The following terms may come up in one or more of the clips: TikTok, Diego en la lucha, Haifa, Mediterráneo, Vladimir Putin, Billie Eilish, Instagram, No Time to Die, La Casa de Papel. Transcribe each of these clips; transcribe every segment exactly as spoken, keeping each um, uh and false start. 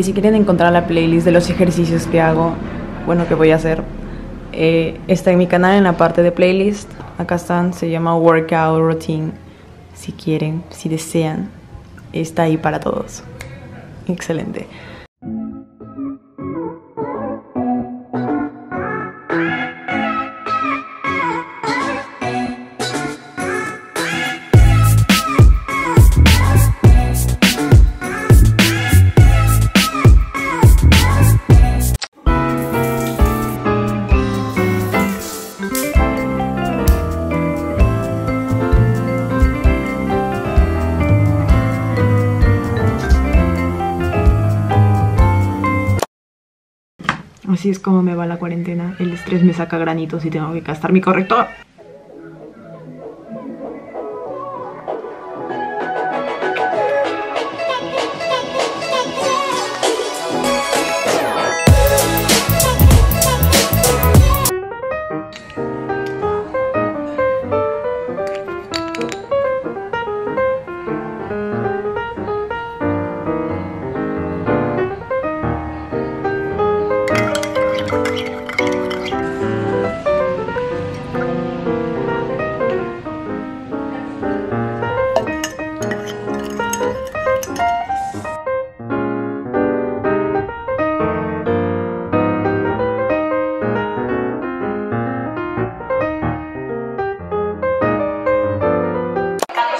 que si quieren encontrar la playlist de los ejercicios que hago, bueno, que voy a hacer, eh, está en mi canal en la parte de playlist. Acá están, se llama Workout Routine. Si quieren, si desean, está ahí para todos. Excelente. Así es como me va la cuarentena. El estrés me saca granitos y tengo que gastar mi corrector.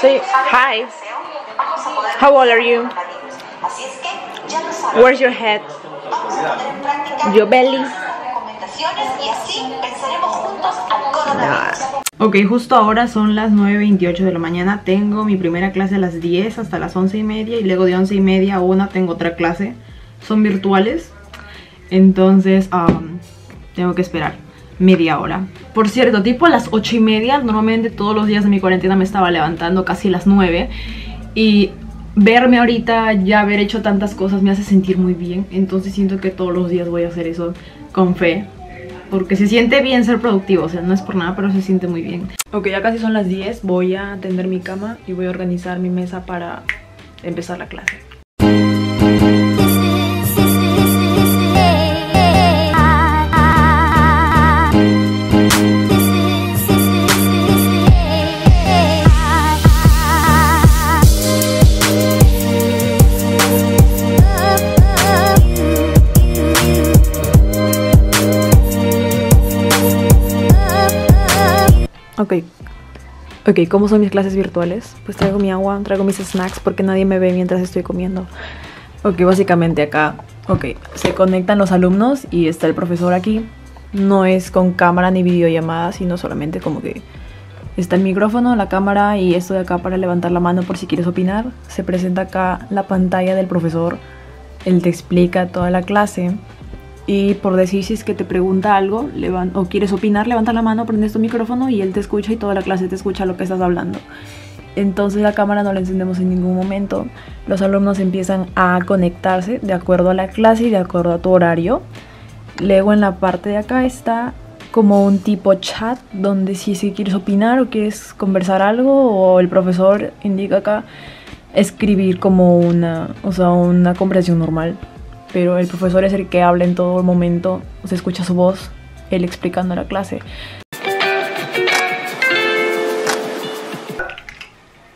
Say hi. How old are you? Where's your head? Your belly. Ok, justo ahora son las nueve veintiocho de la mañana. Tengo mi primera clase a las diez hasta las once y media. Y luego de once y media a una tengo otra clase. Son virtuales. Entonces um, tengo que esperar media hora. Por cierto, tipo a las ocho y media, normalmente todos los días de mi cuarentena me estaba levantando casi a las nueve, y verme ahorita, ya haber hecho tantas cosas, me hace sentir muy bien. Entonces siento que todos los días voy a hacer eso con fe, porque se siente bien ser productivo. O sea, no es por nada, pero se siente muy bien. Ok, ya casi son las diez, voy a tender mi cama y voy a organizar mi mesa para empezar la clase. Ok, ok, ¿cómo son mis clases virtuales? Pues traigo mi agua, traigo mis snacks porque nadie me ve mientras estoy comiendo. Ok, básicamente acá, ok, se conectan los alumnos y está el profesor aquí. No es con cámara ni videollamada, sino solamente como que está el micrófono, la cámara y esto de acá para levantar la mano por si quieres opinar. Se presenta acá la pantalla del profesor, él te explica toda la clase. Y por decir, si es que te pregunta algo levan, o quieres opinar, levanta la mano, prendes tu micrófono y él te escucha y toda la clase te escucha lo que estás hablando. Entonces la cámara no la encendemos en ningún momento. Los alumnos empiezan a conectarse de acuerdo a la clase y de acuerdo a tu horario. Luego en la parte de acá está como un tipo chat donde si, si quieres opinar o quieres conversar algo, o el profesor indica acá escribir como una, o sea, una conversación normal. Pero el profesor es el que habla en todo momento, se escucha su voz, él explicando la clase.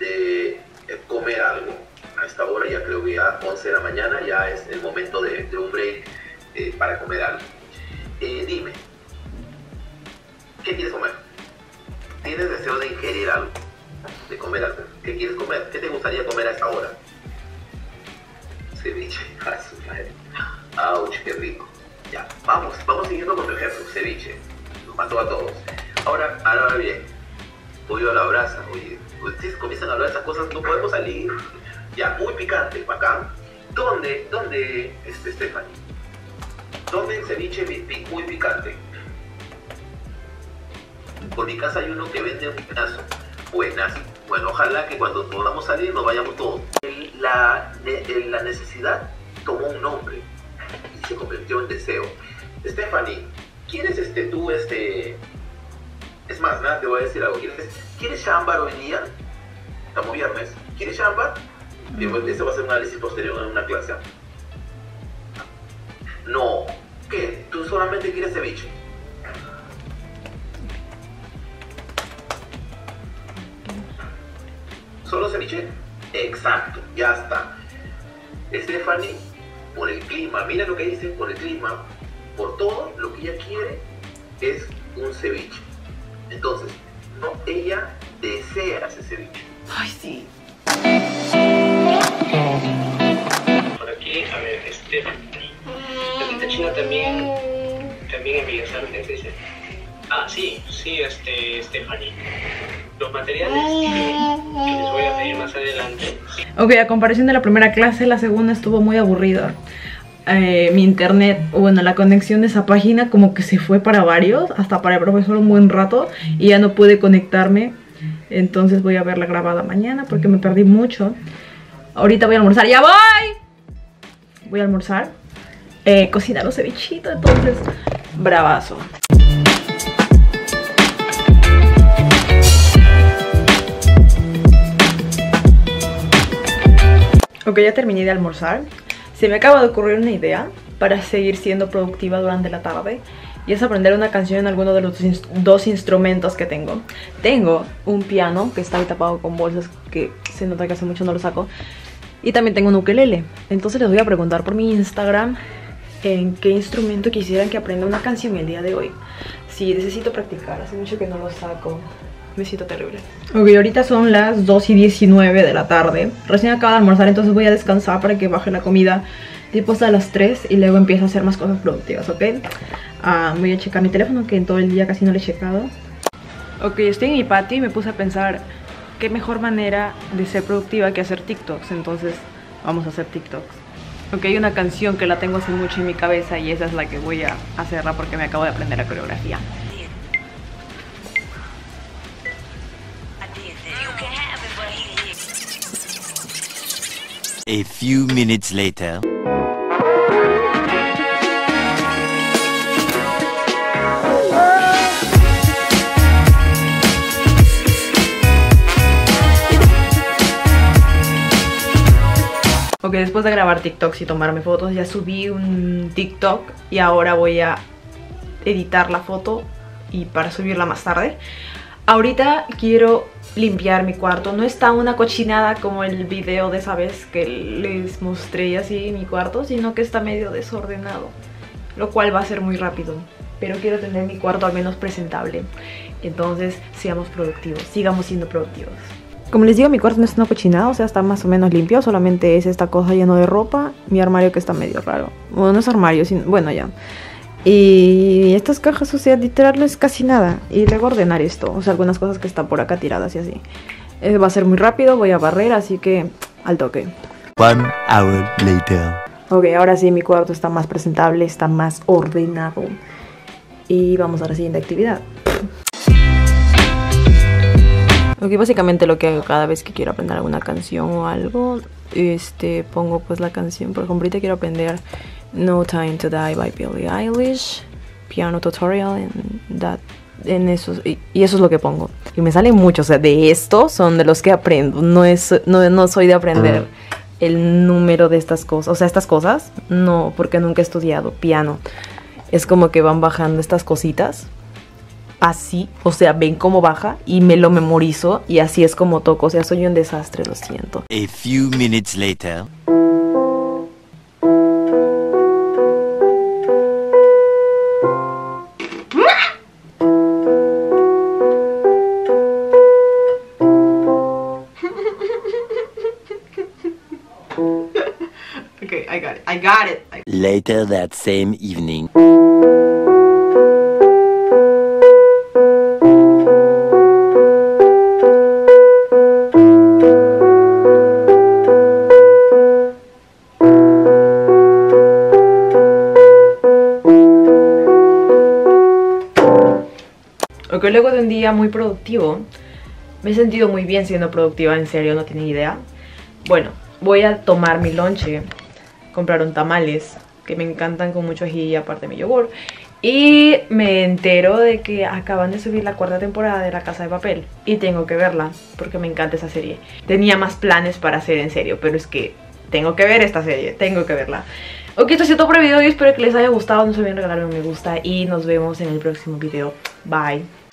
De comer algo, a esta hora ya creo que a once de la mañana ya es el momento de, de un break eh, para comer algo. Eh, dime, ¿qué quieres comer? ¿Tienes deseo de ingerir algo? ¿De comer algo? ¿Qué quieres comer? ¿Qué te gustaría comer a esta hora? Ceviche. Ouch, qué rico. Ya, vamos, vamos siguiendo con tu ejemplo, ceviche. Nos mató a todos. Ahora, ahora bien, pollo a la brasa. Oye, ustedes comienzan a hablar de esas cosas, no podemos salir. Ya, muy picante, bacán. ¿Dónde, dónde, este, Stephanie? ¿Dónde el ceviche muy picante? Por mi casa hay uno que vende un pedazo. Buenas. Bueno, ojalá que cuando podamos salir nos vayamos todos. La, la necesidad tomó un nombre y se convirtió en deseo. Stephanie, ¿quieres este, tú este? Es más, nada, te voy a decir algo. ¿Quieres, ¿quieres chambar hoy día? Estamos viernes. ¿Quieres chambar? Eso va a ser un análisis posterior en una clase. No, ¿qué? Tú solamente quieres ceviche. ¿Solo ceviche? Exacto, ya está. Stephanie, por el clima, mira lo que dice, por el clima, por todo, lo que ella quiere es un ceviche. Entonces, no, ella desea ese ceviche. Ay, sí. Por aquí, a ver, Stephanie. La china también, también amenazaron, dice. Ah, sí, sí, este, Stephanie. Los materiales que les voy a pedir más adelante. Ok, a comparación de la primera clase, la segunda estuvo muy aburrida. Eh, mi internet, bueno, la conexión de esa página como que se fue para varios, hasta para el profesor un buen rato, y ya no pude conectarme. Entonces voy a ver la grabada mañana porque me perdí mucho. Ahorita voy a almorzar, ¡ya voy! Voy a almorzar, eh, cocinar los cevichitos, entonces, bravazo. Ok, ya terminé de almorzar. Se me acaba de ocurrir una idea para seguir siendo productiva durante la tarde, y es aprender una canción en alguno de los dos instrumentos que tengo. Tengo un piano que está ahí tapado con bolsas, que se nota que hace mucho no lo saco, y también tengo un ukelele. Entonces les voy a preguntar por mi Instagram en qué instrumento quisieran que aprenda una canción el día de hoy. Sí, necesito practicar, hace mucho que no lo saco. Me siento terrible. Ok, ahorita son las dos y diecinueve de la tarde. Recién acabo de almorzar, entonces voy a descansar para que baje la comida tipo hasta las tres, y luego empiezo a hacer más cosas productivas, ¿ok? Uh, voy a checar mi teléfono, que en todo el día casi no lo he checado. Ok, estoy en mi patio y me puse a pensar qué mejor manera de ser productiva que hacer TikToks. Entonces vamos a hacer TikToks. Ok, hay una canción que la tengo hace mucho en mi cabeza, y esa es la que voy a hacerla porque me acabo de aprender la coreografía. A few minutes later. Ok, después de grabar TikToks y tomarme fotos, ya subí un TikTok, y ahora voy a editar la foto y para subirla más tarde. Ahorita quiero limpiar mi cuarto. No está una cochinada como el video de esa vez que les mostré así mi cuarto, sino que está medio desordenado, lo cual va a ser muy rápido, pero quiero tener mi cuarto al menos presentable. Entonces seamos productivos, sigamos siendo productivos. Como les digo, mi cuarto no es una cochinada, o sea, está más o menos limpio. Solamente es esta cosa lleno de ropa, mi armario que está medio raro. Bueno, no es armario, sino, bueno, ya. Y estas cajas, o sea, literal no es casi nada. Y luego ordenar esto, o sea, algunas cosas que están por acá tiradas y así. Eh, va a ser muy rápido, voy a barrer, así que al toque. One hour later. Ok, ahora sí mi cuarto está más presentable, está más ordenado. Y vamos a la siguiente actividad. Ok, básicamente lo que hago cada vez que quiero aprender alguna canción o algo, este, pongo pues la canción. Por ejemplo, ahorita quiero aprender No Time to Die by Billie Eilish, piano tutorial, and that, en eso, y, y eso es lo que pongo. Y me salen muchos, o sea, de estos son de los que aprendo. No, es, no, no soy de aprender el número de estas cosas, o sea, estas cosas, no, porque nunca he estudiado piano. Es como que van bajando estas cositas, así, o sea, ven cómo baja y me lo memorizo, y así es como toco, o sea, soy un desastre, lo siento. A few minutes later. Okay, I got it. I got it. I Later that same evening. Okay, luego de un día muy productivo, me he sentido muy bien siendo productiva, en serio, no tienen idea. Bueno, voy a tomar mi lonche. Compraron tamales, que me encantan, con mucho ají y aparte mi yogur. Y me entero de que acaban de subir la cuarta temporada de La Casa de Papel, y tengo que verla porque me encanta esa serie. Tenía más planes para hacer, en serio, pero es que tengo que ver esta serie, tengo que verla. Ok, esto ha sido todo por el video y espero que les haya gustado. No se olviden regalarme un me gusta y nos vemos en el próximo video. Bye.